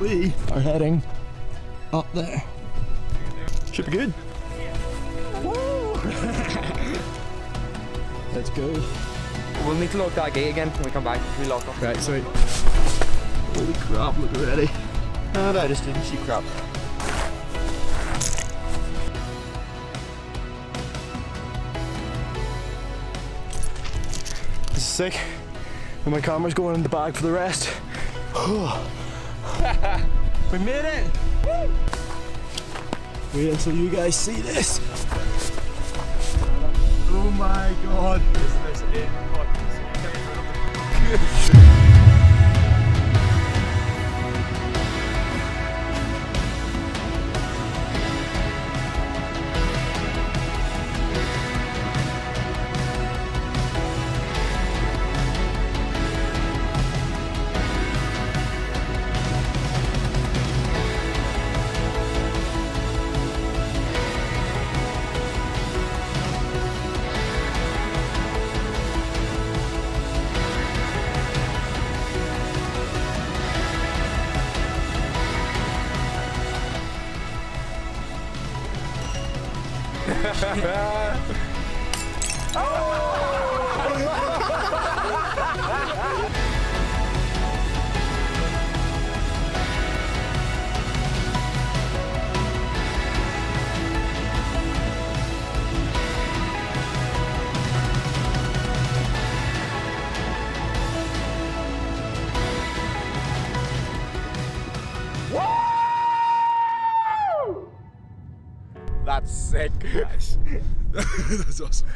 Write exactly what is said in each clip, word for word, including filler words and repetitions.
We are heading up there. Should be good. Woo! Let's go. We'll need to lock that gate again when we come back. We lock off. Right, sweet. Holy crap, look already. And I just didn't see crap. This is sick. And my camera's going in the bag for the rest. We made it! Woo! Wait until you guys see this. Oh my god, this is it. Oh! That's sick. Nice. That's awesome.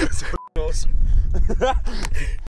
That's awesome.